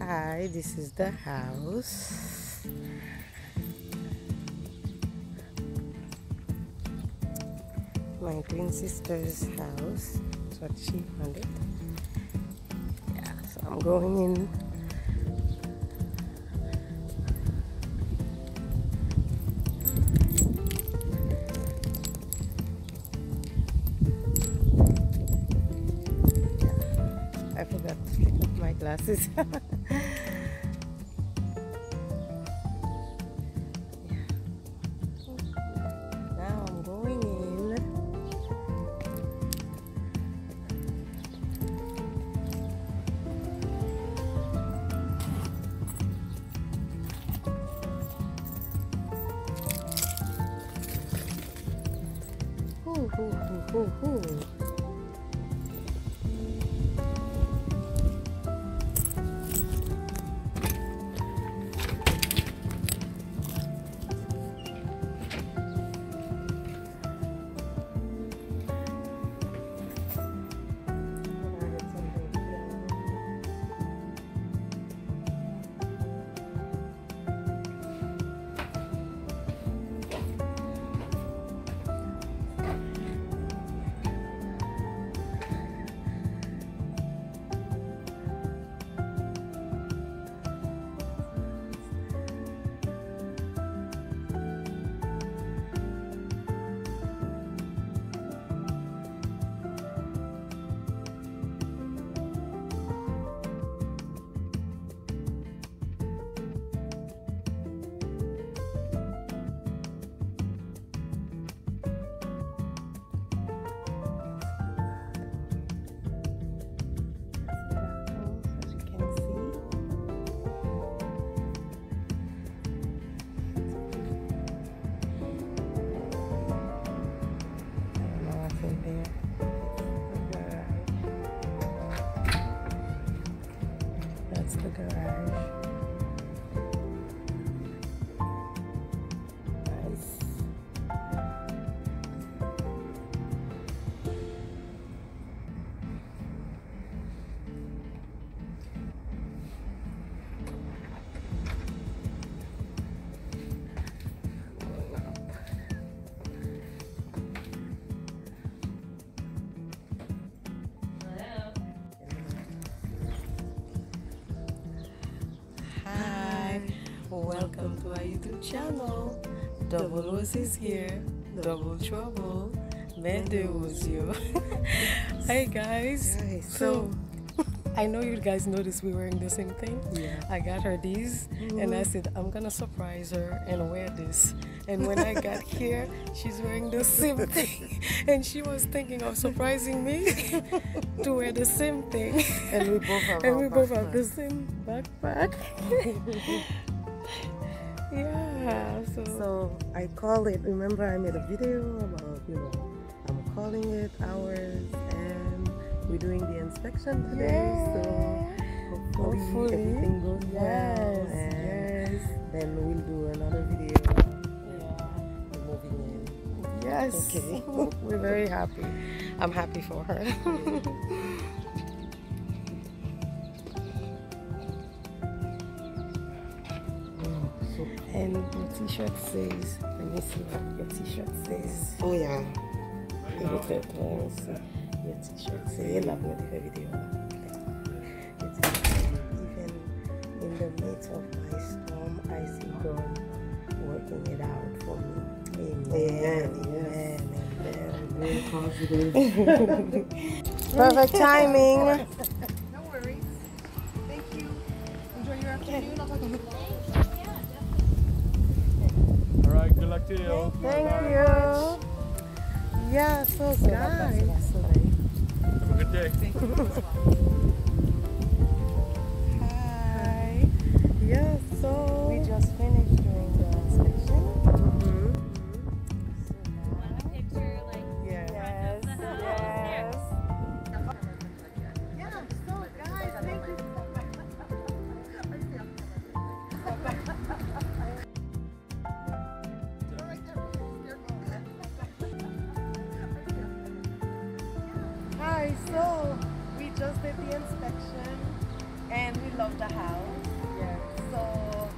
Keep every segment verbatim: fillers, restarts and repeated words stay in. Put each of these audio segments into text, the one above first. Hi, this is the house. My twin sister's house. That's what she found it. Yeah, so I'm going in. I forgot to take off my glasses. Yeah. Now I'm going in. Ooh, ooh, ooh, ooh, ooh. The garage. Nice. Welcome to our YouTube channel. Double Roses here. Double trouble. Mende Ozio. Hi guys. Nice. So I know you guys noticed we were wearing the same thing. Yeah. I got her these, mm-hmm. and I said I'm gonna surprise her and wear this. And when I got here, she's wearing the same thing, and she was thinking of surprising me to wear the same thing. And we both have, and we both have the same backpack. Yeah, so. so I call it, remember I made a video about, you know, I'm calling it ours, and we're doing the inspection today, yeah. So hopefully, hopefully everything goes well, yes, and yes. Then we'll do another video. Yeah, we're moving in. Yes, okay. We're very happy. I'm happy for her. And your t-shirt says, let me see what your t-shirt says. Oh yeah, your t-shirt says, your t-shirt says, I love my video. Even in the midst of my storm, I see God working it out for me. Amen, amen, amen. Very confident. Perfect timing. No worries. Thank you. Enjoy your afternoon. I'll talk to you later. Alright, good luck to you. Thank Bye. you. Yeah, so guys. Have a good day. Hi. Yeah, so we just finished doing the inspection. Mm-hmm. So want a picture, like, yes. Yes. Of the house. Yes. Yeah, so guys, thank you. So we just did the and we love the house. Yes. So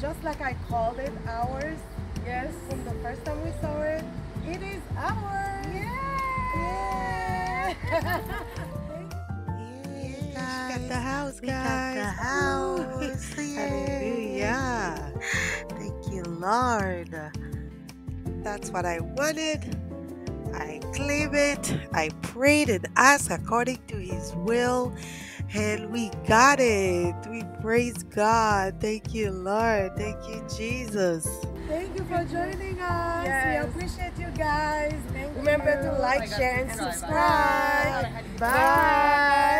just like I called it ours, yes, from the first time we saw it, it is ours. Yeah. Yeah. We got the house, guys. We got the house. Hallelujah. Thank you, Lord. That's what I wanted. I claim it. I prayed and asked according to His will, and we got it. We praise God. Thank you, Lord. Thank you, Jesus. Thank you for joining us. Yes. We appreciate you guys. Thank Remember you. to like, oh share, and subscribe. Bye. Bye. Bye.